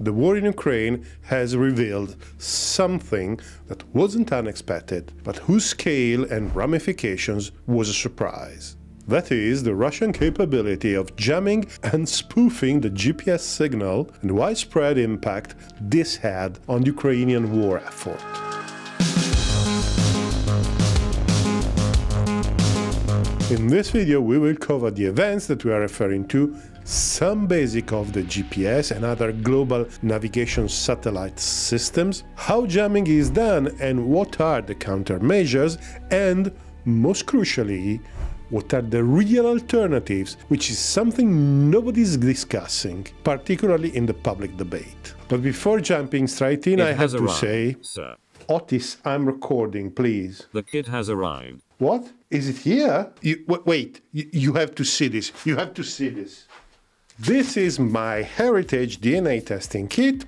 The war in Ukraine has revealed something that wasn't unexpected, but whose scale and ramifications was a surprise. That is the Russian capability of jamming and spoofing the GPS signal and widespread impact this had on the Ukrainian war effort. In this video we will cover the events that we are referring to, some basic of the GPS and other global navigation satellite systems, how jamming is done and what are the countermeasures, and, most crucially, what are the real alternatives, which is something nobody is discussing, particularly in the public debate. But before jumping straight in, I have to say, sir. Otis, I'm recording, please. The kid has arrived. What? Is it here? Wait, you have to see this. You have to see this. This is MyHeritage DNA testing kit,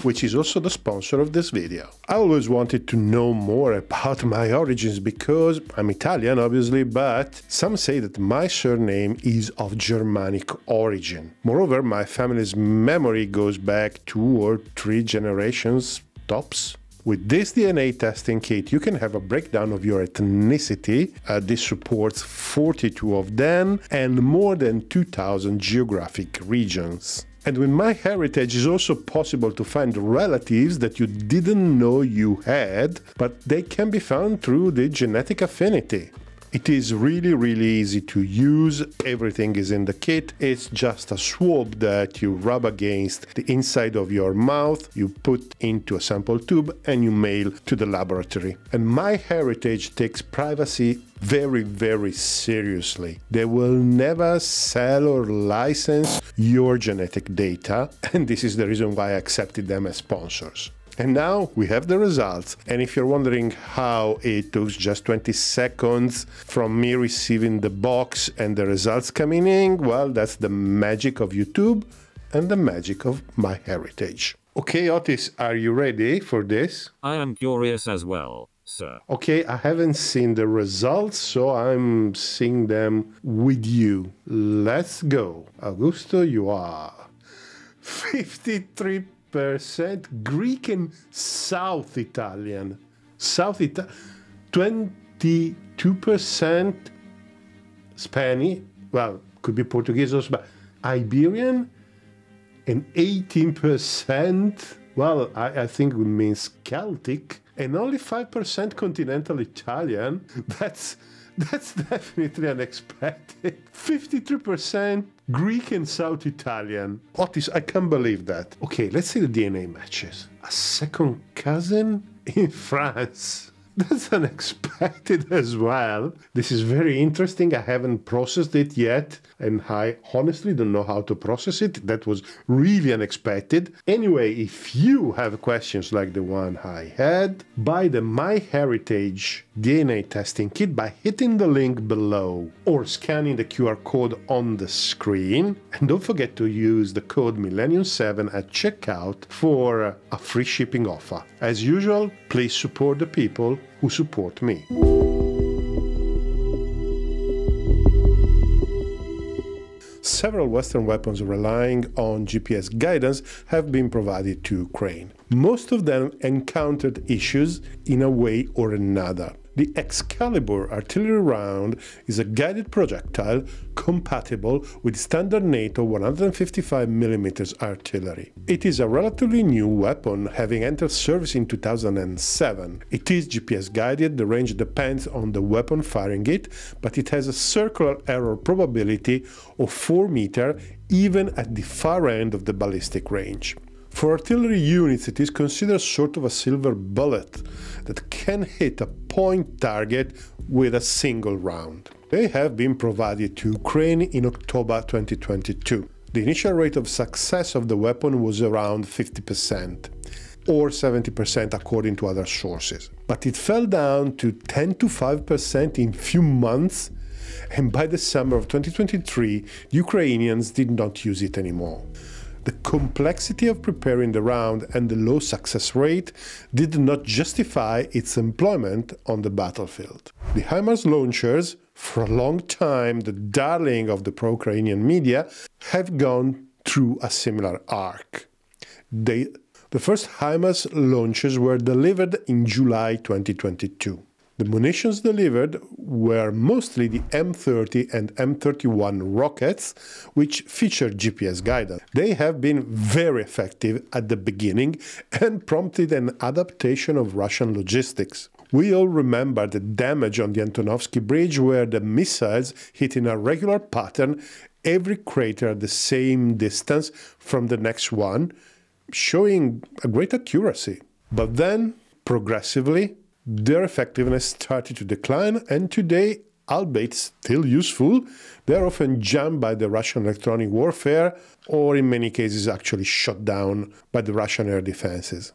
which is also the sponsor of this video. I always wanted to know more about my origins because I'm Italian, obviously, but some say that my surname is of Germanic origin. Moreover, my family's memory goes back 2 or 3 generations tops. With this DNA testing kit, you can have a breakdown of your ethnicity. This supports 42 of them and more than 2,000 geographic regions. And with MyHeritage, it's also possible to find relatives that you didn't know you had, but they can be found through the genetic affinity. It is really easy to use. Everything is in the kit. It's just a swab that you rub against the inside of your mouth, you put into a sample tube and you mail to the laboratory. And MyHeritage takes privacy very seriously. They will never sell or license your genetic data, and this is the reason why I accepted them as sponsors. And now we have the results, and if you're wondering how it took just 20 seconds from me receiving the box and the results coming in, well, that's the magic of YouTube and the magic of MyHeritage. Okay, Otis, are you ready for this? I am curious as well, sir. Okay, I haven't seen the results, so I'm seeing them with you. Let's go. Augusto, you are 53% Greek and South Italian. 22% Spanish, well, could be Portuguese or Spanish, Iberian, and 18%, well, I think it means Celtic, and only 5% continental Italian. That's definitely unexpected. 53% Greek and South Italian. Otis, I can't believe that. Okay, let's see the DNA matches. A second cousin in France. That's unexpected as well. This is very interesting. I haven't processed it yet, and I honestly don't know how to process it. That was really unexpected. Anyway, if you have questions like the one I had, buy the MyHeritage DNA testing kit by hitting the link below or scanning the QR code on the screen. And don't forget to use the code Millennium 7 at checkout for a free shipping offer. As usual, please support the people who support me. Several Western weapons relying on GPS guidance have been provided to Ukraine. Most of them encountered issues in a way or another. The Excalibur artillery round is a guided projectile compatible with standard NATO 155mm artillery. It is a relatively new weapon, having entered service in 2007. It is GPS guided, the range depends on the weapon firing it, but it has a circular error probability of 4 meters even at the far end of the ballistic range. For artillery units, it is considered sort of a silver bullet that can hit a point target with a single round. They have been provided to Ukraine in October 2022. The initial rate of success of the weapon was around 50%, or 70% according to other sources. But it fell down to 10 to 5% in few months, and by the summer of 2023, the Ukrainians did not use it anymore. The complexity of preparing the round and the low success rate did not justify its employment on the battlefield. The HIMARS launchers, for a long time the darling of the pro-Ukrainian media, have gone through a similar arc. The first HIMARS launches were delivered in July 2022. The munitions delivered were mostly the M30 and M31 rockets, which feature GPS guidance. They have been very effective at the beginning and prompted an adaptation of Russian logistics. We all remember the damage on the Antonovsky bridge, where the missiles hit in a regular pattern every crater at the same distance from the next one, showing a great accuracy. But then, progressively, their effectiveness started to decline, and today, albeit still useful, they are often jammed by the Russian electronic warfare, or in many cases actually shot down by the Russian air defenses.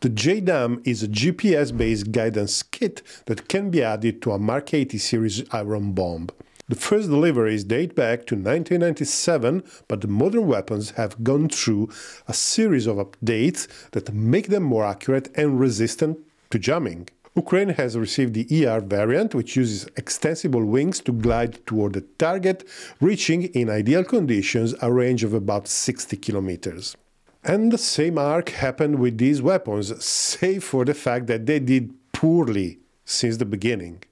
The JDAM is a GPS-based guidance kit that can be added to a Mark 80 series iron bomb. The first deliveries date back to 1997, but the modern weapons have gone through a series of updates that make them more accurate and resistant to jamming. Ukraine has received the ER variant, which uses extensible wings to glide toward the target, reaching, in ideal conditions, a range of about 60 kilometers. And the same arc happened with these weapons, save for the fact that they did poorly since the beginning.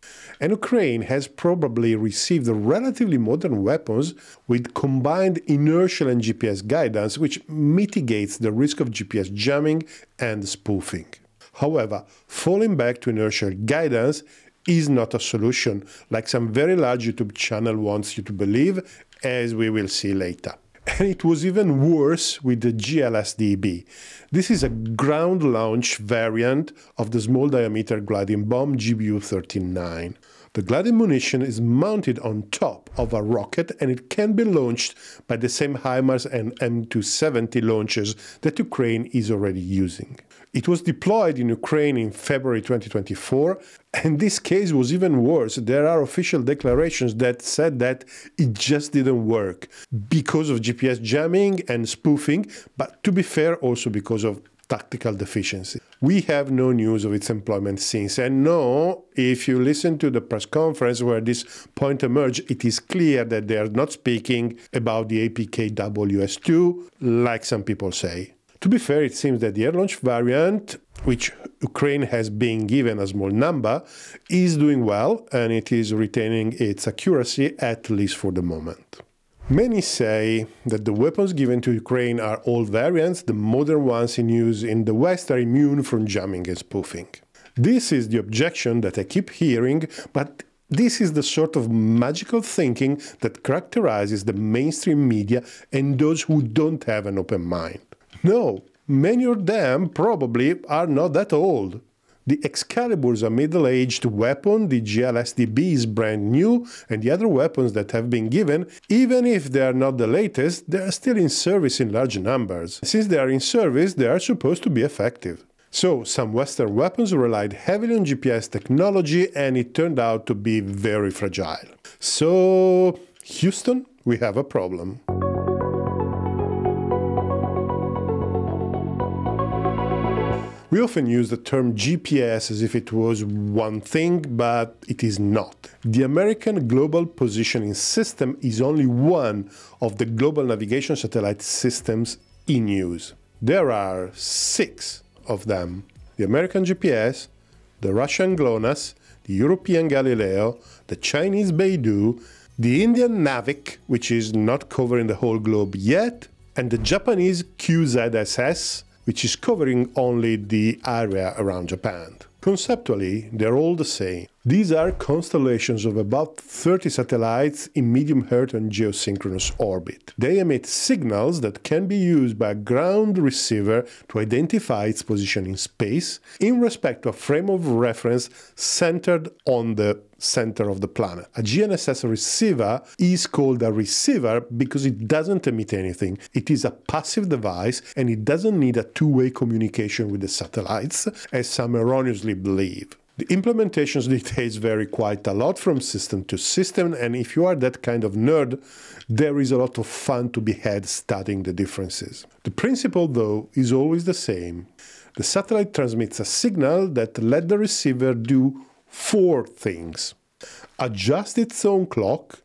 And Ukraine has probably received relatively modern weapons with combined inertial and GPS guidance, which mitigates the risk of GPS jamming and spoofing. However, falling back to inertial guidance is not a solution, like some very large YouTube channel wants you to believe, as we will see later. And it was even worse with the GLSDB. This is a ground launch variant of the small diameter gliding bomb GBU-39. The gliding munition is mounted on top of a rocket, and it can be launched by the same HIMARS and M270 launchers that Ukraine is already using. It was deployed in Ukraine in February 2024, and this case was even worse. There are official declarations that said that it just didn't work because of GPS jamming and spoofing, but to be fair, also because of tactical deficiency. We have no news of its employment since, and no, if you listen to the press conference where this point emerged, it is clear that they are not speaking about the APKWS II, like some people say. To be fair, it seems that the air launch variant, which Ukraine has been given a small number, is doing well, and it is retaining its accuracy, at least for the moment. Many say that the weapons given to Ukraine are old variants. The modern ones in use in the West are immune from jamming and spoofing. This is the objection that I keep hearing, but this is the sort of magical thinking that characterizes the mainstream media and those who don't have an open mind. No, many of them probably are not that old. The Excalibur is a middle-aged weapon, the GLSDB is brand new, and the other weapons that have been given, even if they are not the latest, they are still in service in large numbers. Since they are in service, they are supposed to be effective. So, some Western weapons relied heavily on GPS technology, and it turned out to be very fragile. So, Houston, we have a problem. We often use the term GPS as if it was one thing, but it is not. The American Global Positioning System is only one of the global navigation satellite systems in use. There are 6 of them. The American GPS, the Russian GLONASS, the European Galileo, the Chinese Beidou, the Indian NAVIC, which is not covering the whole globe yet, and the Japanese QZSS, which is covering only the area around Japan. Conceptually, they're all the same. These are constellations of about 30 satellites in medium Earth and geosynchronous orbit. They emit signals that can be used by a ground receiver to identify its position in space in respect to a frame of reference centered on the center of the planet. A GNSS receiver is called a receiver because it doesn't emit anything. It is a passive device, and it doesn't need a two-way communication with the satellites, as some erroneously believe. The implementations details vary quite a lot from system to system, and if you are that kind of nerd, there is a lot of fun to be had studying the differences. The principle, though, is always the same. The satellite transmits a signal that lets the receiver do 4 things: adjust its own clock,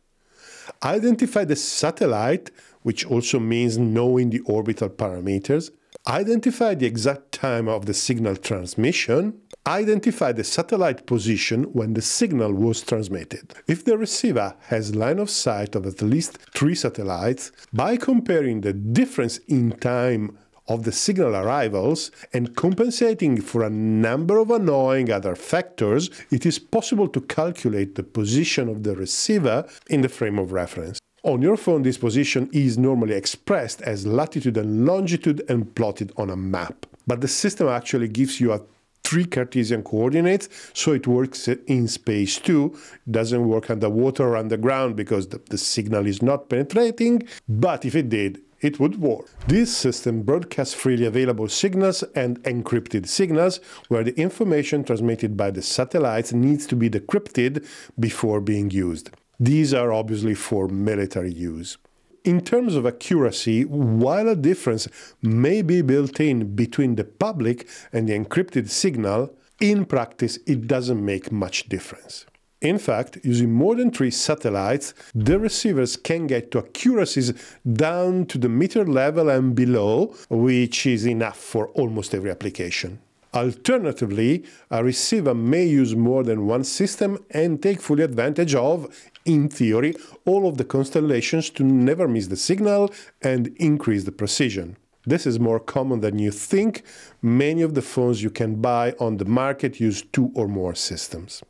identify the satellite, which also means knowing the orbital parameters, identify the exact time of the signal transmission, identify the satellite position when the signal was transmitted. If the receiver has line of sight of at least 3 satellites, by comparing the difference in time of the signal arrivals and compensating for a number of annoying other factors, it is possible to calculate the position of the receiver in the frame of reference. On your phone, this position is normally expressed as latitude and longitude and plotted on a map. But the system actually gives you 3 Cartesian coordinates, so it works in space too. It doesn't work underwater or underground because the signal is not penetrating, but if it did, it would work. This system broadcasts freely available signals and encrypted signals, where the information transmitted by the satellites needs to be decrypted before being used. These are obviously for military use. In terms of accuracy, while a difference may be built in between the public and the encrypted signal, in practice it doesn't make much difference. In fact, using more than 3 satellites, the receivers can get to accuracies down to the meter level and below, which is enough for almost every application. Alternatively, a receiver may use more than one system and take full advantage of, in theory, all of the constellations to never miss the signal and increase the precision. This is more common than you think. Many of the phones you can buy on the market use 2 or more systems.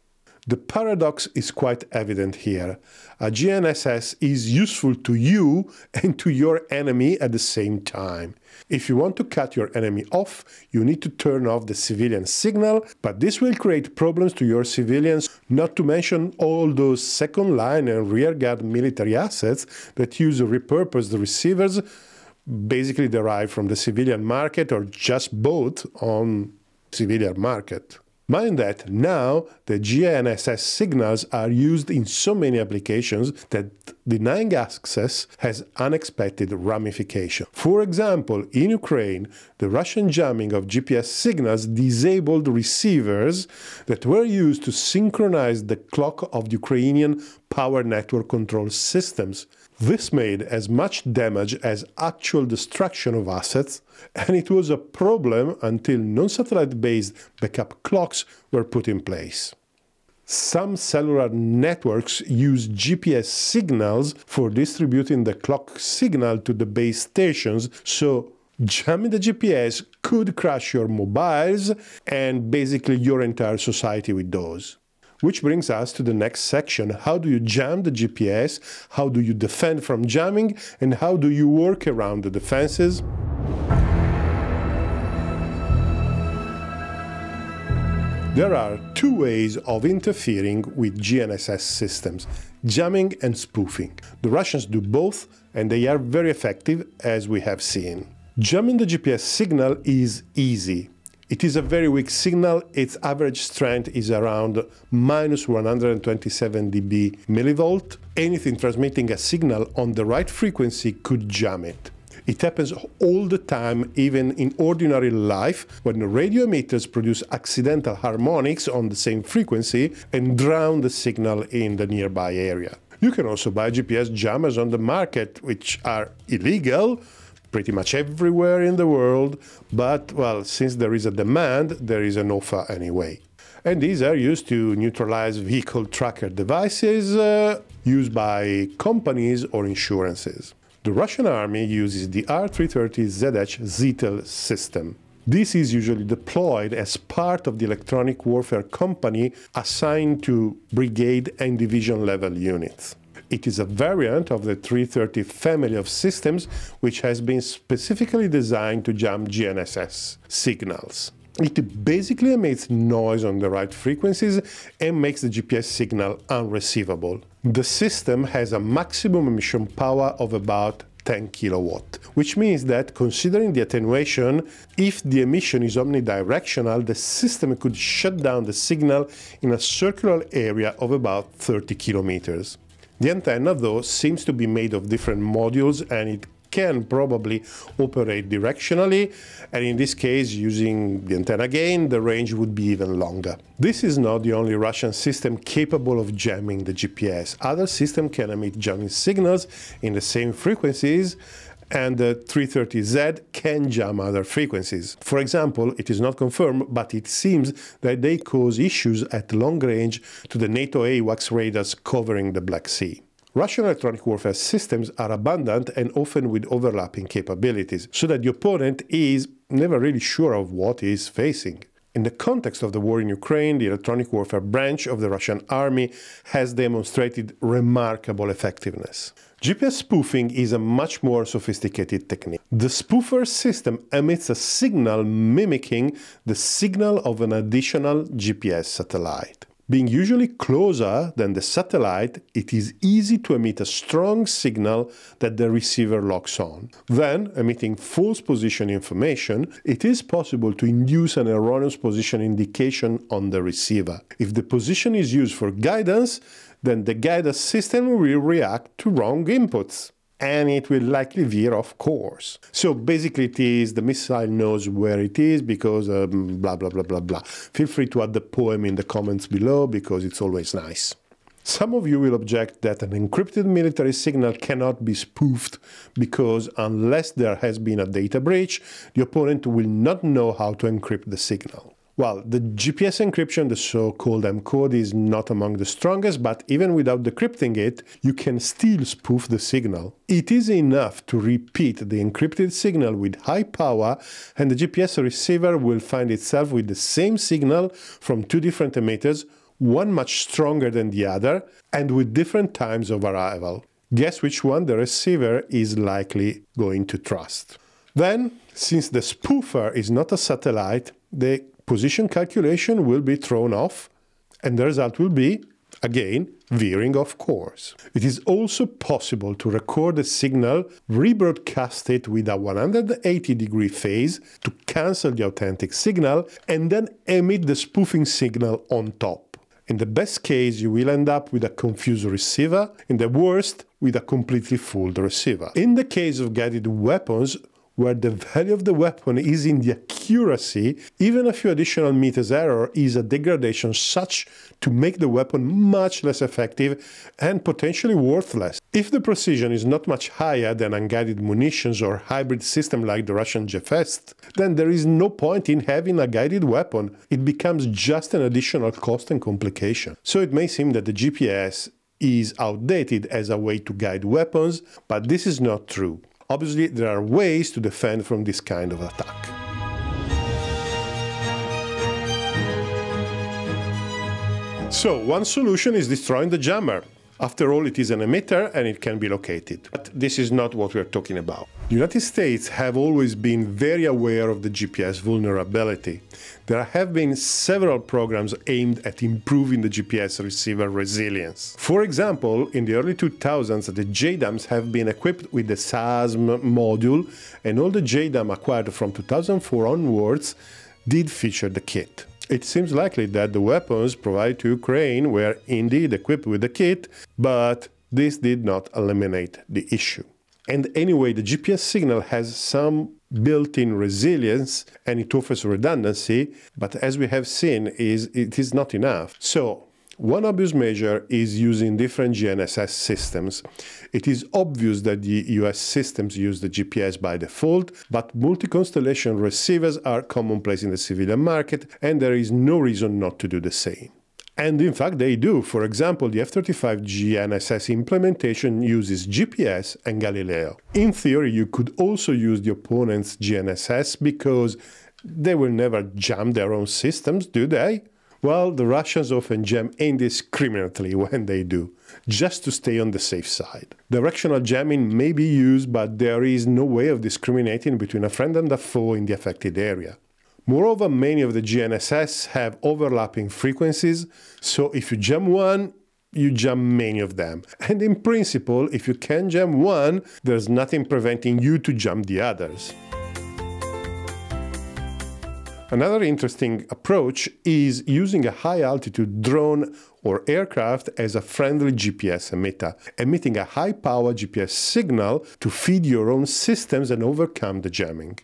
The paradox is quite evident here. A GNSS is useful to you and to your enemy at the same time. If you want to cut your enemy off, you need to turn off the civilian signal, but this will create problems to your civilians, not to mention all those second-line and rearguard military assets that use repurposed receivers, basically derived from the civilian market or just bought on civilian market. Mind that now the GNSS signals are used in so many applications that denying access has unexpected ramifications. For example, in Ukraine, the Russian jamming of GPS signals disabled receivers that were used to synchronize the clock of the Ukrainian power network control systems. This made as much damage as actual destruction of assets, and it was a problem until non-satellite-based backup clocks were put in place. Some cellular networks use GPS signals for distributing the clock signal to the base stations, so jamming the GPS could crash your mobiles and basically your entire society with those. Which brings us to the next section. How do you jam the GPS? How do you defend from jamming? And how do you work around the defenses? There are 2 ways of interfering with GNSS systems, jamming and spoofing. The Russians do both, and they are very effective, as we have seen. Jamming the GPS signal is easy. It is a very weak signal. Its average strength is around -127 dB/mV. Anything transmitting a signal on the right frequency could jam it. It happens all the time, even in ordinary life, when the radio emitters produce accidental harmonics on the same frequency and drown the signal in the nearby area. You can also buy GPS jammers on the market, which are illegal, pretty much everywhere in the world, but, well, since there is a demand, there is an offer anyway. And these are used to neutralize vehicle tracker devices used by companies or insurances. The Russian army uses the R-330ZH Zetel system. This is usually deployed as part of the electronic warfare company assigned to brigade and division level units. It is a variant of the 330 family of systems, which has been specifically designed to jam GNSS signals. It basically emits noise on the right frequencies and makes the GPS signal unreceivable. The system has a maximum emission power of about 10 kW, which means that, considering the attenuation, if the emission is omnidirectional, the system could shut down the signal in a circular area of about 30 km. The antenna, though, seems to be made of different modules, and it can probably operate directionally, and in this case, using the antenna gain, the range would be even longer. This is not the only Russian system capable of jamming the GPS. Other systems can emit jamming signals in the same frequencies, and the 330Z can jam other frequencies. For example, it is not confirmed, but it seems that they cause issues at long range to the NATO AWACS radars covering the Black Sea. Russian electronic warfare systems are abundant and often with overlapping capabilities, so that the opponent is never really sure of what he is facing. In the context of the war in Ukraine, the electronic warfare branch of the Russian army has demonstrated remarkable effectiveness. GPS spoofing is a much more sophisticated technique. The spoofer system emits a signal mimicking the signal of an additional GPS satellite. Being usually closer than the satellite, it is easy to emit a strong signal that the receiver locks on. Then, emitting false position information, it is possible to induce an erroneous position indication on the receiver. If the position is used for guidance, then the guidance system will react to wrong inputs, and it will likely veer off course. So basically it is the missile knows where it is because blah, blah, blah, blah, blah. Feel free to add the poem in the comments below because it's always nice. Some of you will object that an encrypted military signal cannot be spoofed because unless there has been a data breach, the opponent will not know how to encrypt the signal. Well, the GPS encryption, the so-called M-code, is not among the strongest, but even without decrypting it, you can still spoof the signal. It is enough to repeat the encrypted signal with high power, and the GPS receiver will find itself with the same signal from two different emitters, one much stronger than the other, and with different times of arrival. Guess which one the receiver is likely going to trust. Then, since the spoofer is not a satellite, they position calculation will be thrown off, and the result will be, again, veering off course. It is also possible to record a signal, rebroadcast it with a 180-degree phase to cancel the authentic signal, and then emit the spoofing signal on top. In the best case, you will end up with a confused receiver, in the worst, with a completely fooled receiver. In the case of guided weapons, where the value of the weapon is in the accuracy, even a few additional meters error is a degradation such to make the weapon much less effective and potentially worthless. If the precision is not much higher than unguided munitions or hybrid system like the Russian GFEST, then there is no point in having a guided weapon. It becomes just an additional cost and complication. So it may seem that the GPS is outdated as a way to guide weapons, but this is not true. Obviously, there are ways to defend from this kind of attack. So, one solution is destroying the jammer. After all, it is an emitter and it can be located. But this is not what we're talking about. The United States have always been very aware of the GPS vulnerability. There have been several programs aimed at improving the GPS receiver resilience. For example, in the early 2000s, the JDAMs have been equipped with the SASM module, and all the JDAM acquired from 2004 onwards did feature the kit. It seems likely that the weapons provided to Ukraine were indeed equipped with the kit, but this did not eliminate the issue. And anyway, the GPS signal has some built-in resilience and it offers redundancy, but as we have seen, it is not enough. So, one obvious measure is using different GNSS systems. It is obvious that the US systems use the GPS by default, but multi-constellation receivers are commonplace in the civilian market, and there is no reason not to do the same. And in fact, they do. For example, the F-35 GNSS implementation uses GPS and Galileo. In theory, you could also use the opponent's GNSS because they will never jam their own systems, do they? Well, the Russians often jam indiscriminately when they do, just to stay on the safe side. Directional jamming may be used, but there is no way of discriminating between a friend and a foe in the affected area. Moreover, many of the GNSS have overlapping frequencies, so if you jam one, you jam many of them. And in principle, if you can jam one, there's nothing preventing you to jam the others. Another interesting approach is using a high-altitude drone or aircraft as a friendly GPS emitter, emitting a high-power GPS signal to feed your own systems and overcome the jamming.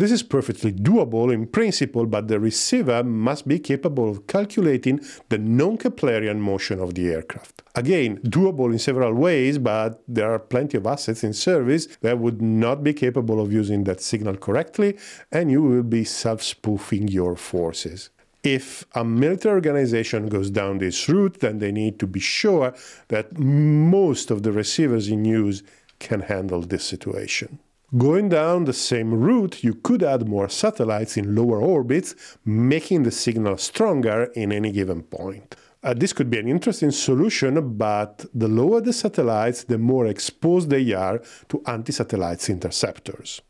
This is perfectly doable in principle, but the receiver must be capable of calculating the non-Keplerian motion of the aircraft. Again, doable in several ways, but there are plenty of assets in service that would not be capable of using that signal correctly, and you will be self-spoofing your forces. If a military organization goes down this route, then they need to be sure that most of the receivers in use can handle this situation. Going down the same route, you could add more satellites in lower orbits, making the signal stronger in any given point. This could be an interesting solution, but the lower the satellites, the more exposed they are to anti-satellite interceptors.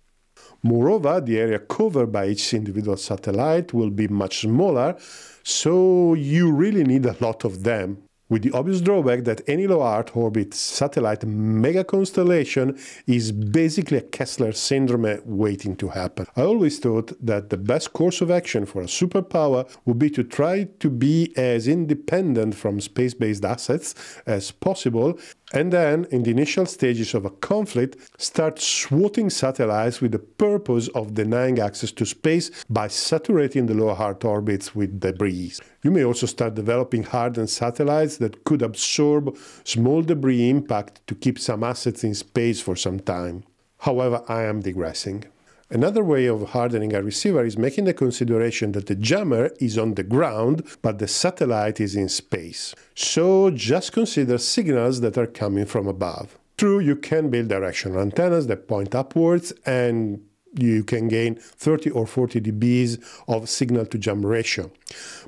Moreover, the area covered by each individual satellite will be much smaller, so you really need a lot of them, with the obvious drawback that any low-Earth orbit satellite mega-constellation is basically a Kessler syndrome waiting to happen. I always thought that the best course of action for a superpower would be to try to be as independent from space-based assets as possible, and then, in the initial stages of a conflict, start swatting satellites with the purpose of denying access to space by saturating the low Earth orbits with debris. You may also start developing hardened satellites that could absorb small debris impact to keep some assets in space for some time. However, I am digressing. Another way of hardening a receiver is making the consideration that the jammer is on the ground, but the satellite is in space. So just consider signals that are coming from above. True, you can build directional antennas that point upwards, and you can gain 30 or 40 dBs of signal-to-jam ratio.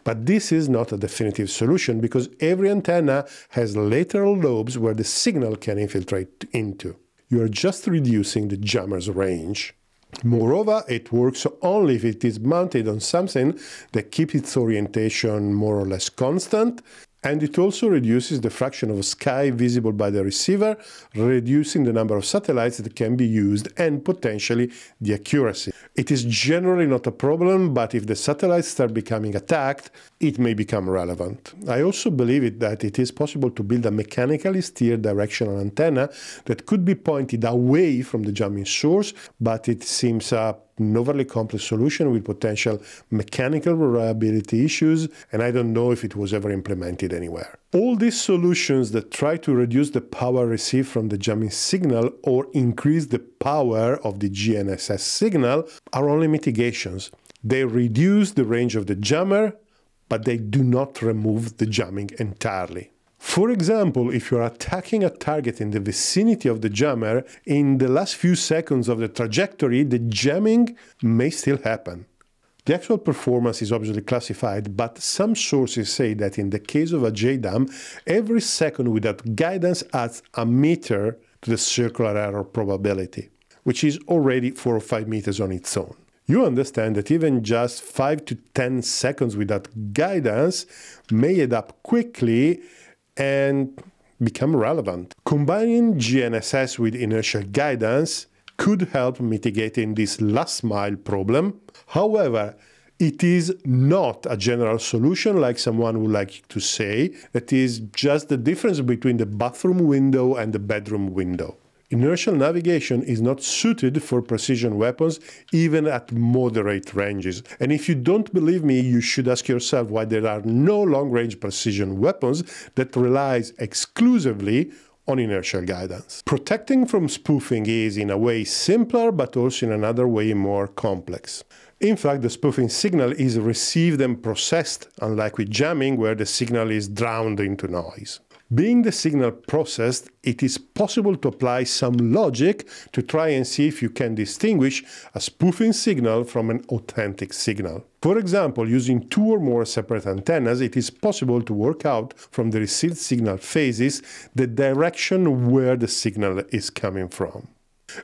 But this is not a definitive solution, because every antenna has lateral lobes where the signal can infiltrate into. You are just reducing the jammer's range. Moreover, it works only if it is mounted on something that keeps its orientation more or less constant, and it also reduces the fraction of sky visible by the receiver, reducing the number of satellites that can be used and potentially the accuracy. It is generally not a problem, but if the satellites start becoming attacked, it may become relevant. I also believe that it is possible to build a mechanically steered directional antenna that could be pointed away from the jamming source, but it seems an overly complex solution with potential mechanical reliability issues, and I don't know if it was ever implemented anywhere. All these solutions that try to reduce the power received from the jamming signal or increase the power of the GNSS signal are only mitigations. They reduce the range of the jammer, but they do not remove the jamming entirely. For example, if you're attacking a target in the vicinity of the jammer, in the last few seconds of the trajectory, the jamming may still happen. The actual performance is obviously classified, but some sources say that in the case of a JDAM, every second without guidance adds a meter to the circular error probability, which is already 4 or 5 meters on its own. You understand that even just 5 to 10 seconds without guidance may add up quickly and become relevant. Combining GNSS with inertial guidance could help mitigating this last mile problem. However, it is not a general solution, like someone would like to say. It is just the difference between the bathroom window and the bedroom window. Inertial navigation is not suited for precision weapons, even at moderate ranges. And if you don't believe me, you should ask yourself why there are no long-range precision weapons that relies exclusively on inertial guidance. Protecting from spoofing is, in a way, simpler, but also in another way more complex. In fact, the spoofing signal is received and processed, unlike with jamming, where the signal is drowned into noise. Being the signal processed, it is possible to apply some logic to try and see if you can distinguish a spoofing signal from an authentic signal. For example, using 2 or more separate antennas, it is possible to work out from the received signal phases the direction where the signal is coming from.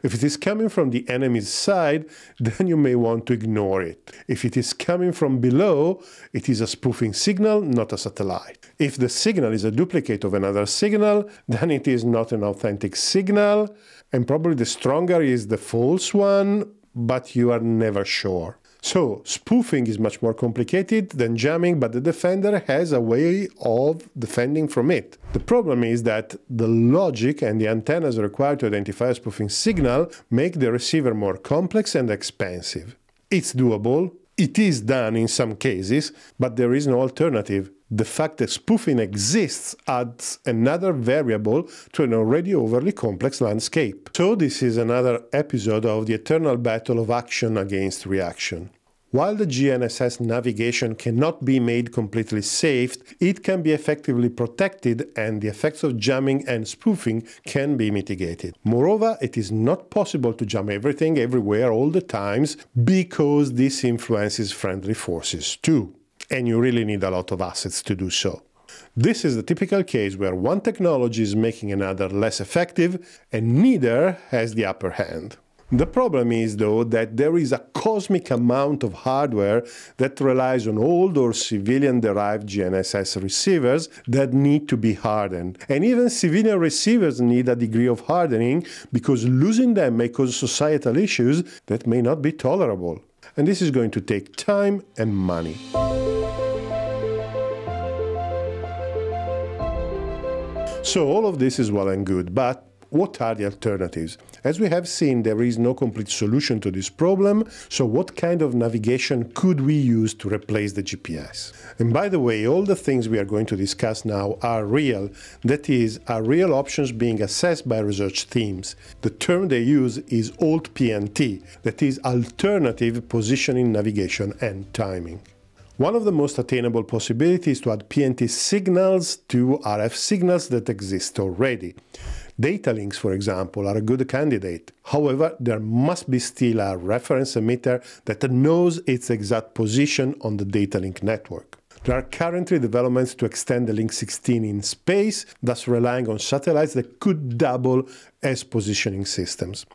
If it is coming from the enemy's side, then you may want to ignore it. If it is coming from below, it is a spoofing signal, not a satellite. If the signal is a duplicate of another signal, then it is not an authentic signal, and probably the stronger is the false one, but you are never sure. So, spoofing is much more complicated than jamming, but the defender has a way of defending from it. The problem is that the logic and the antennas required to identify a spoofing signal make the receiver more complex and expensive. It's doable. It is done in some cases, but there is no alternative. The fact that spoofing exists adds another variable to an already overly complex landscape. So this is another episode of the eternal battle of action against reaction. While the GNSS navigation cannot be made completely safe, it can be effectively protected and the effects of jamming and spoofing can be mitigated. Moreover, it is not possible to jam everything, everywhere, all the times, because this influences friendly forces too. And you really need a lot of assets to do so. This is the typical case where one technology is making another less effective and neither has the upper hand. The problem is, though, that there is a cosmic amount of hardware that relies on old or civilian-derived GNSS receivers that need to be hardened. And even civilian receivers need a degree of hardening because losing them may cause societal issues that may not be tolerable. And this is going to take time and money. So all of this is well and good, but what are the alternatives? As we have seen, there is no complete solution to this problem, so what kind of navigation could we use to replace the GPS? And by the way, all the things we are going to discuss now are real, that is, are real options being assessed by research teams. The term they use is Alt PNT, that is, alternative positioning, navigation and timing. One of the most attainable possibilities is to add PNT signals to RF signals that exist already. Data links, for example, are a good candidate. However, there must be still a reference emitter that knows its exact position on the data link network. There are currently developments to extend the Link 16 in space, thus relying on satellites that could double as positioning systems.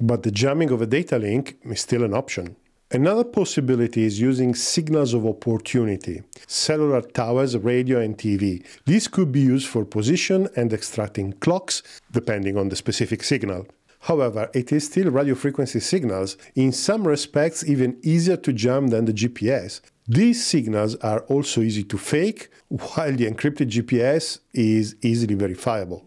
But the jamming of a data link is still an option. Another possibility is using signals of opportunity, cellular towers, radio and TV. These could be used for position and extracting clocks, depending on the specific signal. However, it is still radio frequency signals, in some respects even easier to jam than the GPS. These signals are also easy to fake, while the encrypted GPS is easily verifiable.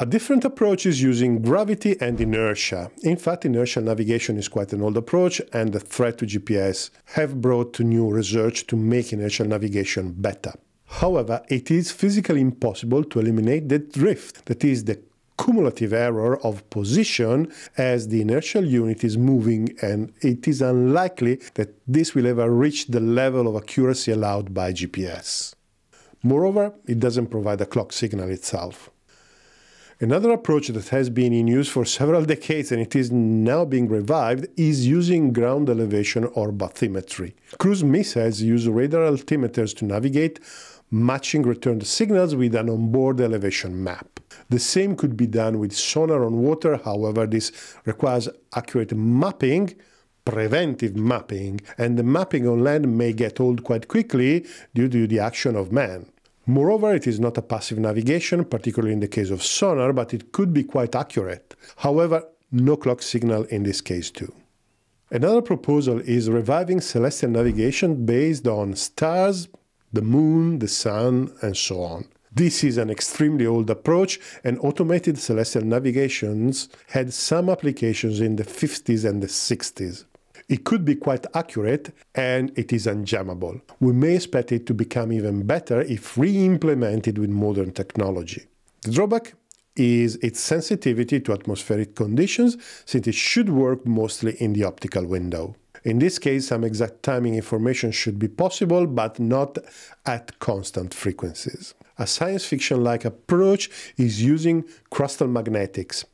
A different approach is using gravity and inertia. In fact, inertial navigation is quite an old approach, and the threat to GPS have brought new research to make inertial navigation better. However, it is physically impossible to eliminate the drift, that is, the cumulative error of position as the inertial unit is moving, and it is unlikely that this will ever reach the level of accuracy allowed by GPS. Moreover, it doesn't provide a clock signal itself. Another approach that has been in use for several decades and it is now being revived is using ground elevation or bathymetry. Cruise missiles use radar altimeters to navigate, matching returned signals with an onboard elevation map. The same could be done with sonar on water, however this requires accurate mapping, preventive mapping, and the mapping on land may get old quite quickly due to the action of man. Moreover, it is not a passive navigation, particularly in the case of sonar, but it could be quite accurate. However, no clock signal in this case too. Another proposal is reviving celestial navigation based on stars, the moon, the sun, and so on. This is an extremely old approach, and automated celestial navigations had some applications in the 50s and the 60s. It could be quite accurate, and it is unjammable. We may expect it to become even better if re-implemented with modern technology. The drawback is its sensitivity to atmospheric conditions, since it should work mostly in the optical window. In this case, some exact timing information should be possible, but not at constant frequencies. A science fiction-like approach is using crustal magnetics.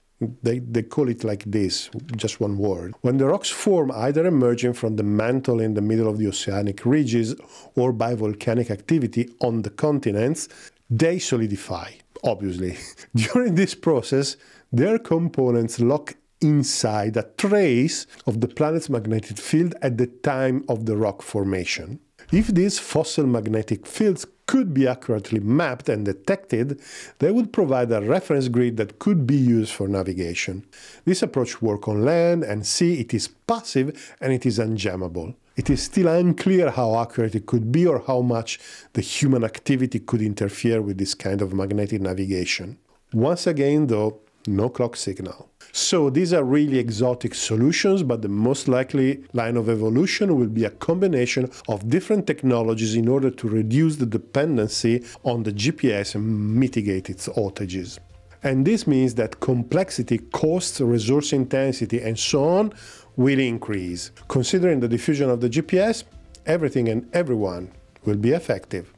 They call it like this, just one word. When the rocks form, either emerging from the mantle in the middle of the oceanic ridges or by volcanic activity on the continents, they solidify, obviously. During this process, their components lock inside a trace of the planet's magnetic field at the time of the rock formation. If these fossil magnetic fields could be accurately mapped and detected, they would provide a reference grid that could be used for navigation. This approach works on land and sea, it is passive and it is unjammable. It is still unclear how accurate it could be or how much the human activity could interfere with this kind of magnetic navigation. Once again, though, no clock signal. So these are really exotic solutions, but the most likely line of evolution will be a combination of different technologies in order to reduce the dependency on the GPS and mitigate its outages. And this means that complexity, costs, resource intensity, and so on will increase. Considering the diffusion of the GPS, everything and everyone will be effective.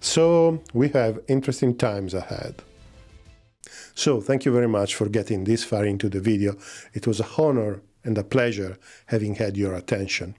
So we have interesting times ahead. So thank you very much for getting this far into the video. It was an honor and a pleasure having had your attention.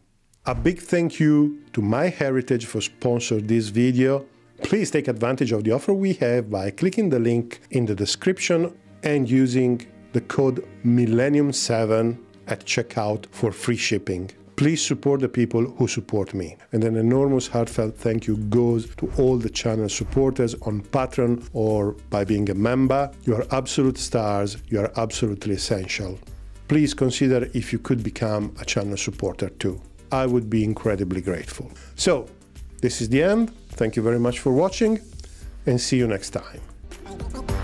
A big thank you to MyHeritage for sponsoring this video. Please take advantage of the offer we have by clicking the link in the description and using the code Millennium 7 at checkout for free shipping. Please support the people who support me. And an enormous heartfelt thank you goes to all the channel supporters on Patreon or by being a member. You are absolute stars, you are absolutely essential. Please consider if you could become a channel supporter too. I would be incredibly grateful. So, this is the end. Thank you very much for watching and see you next time.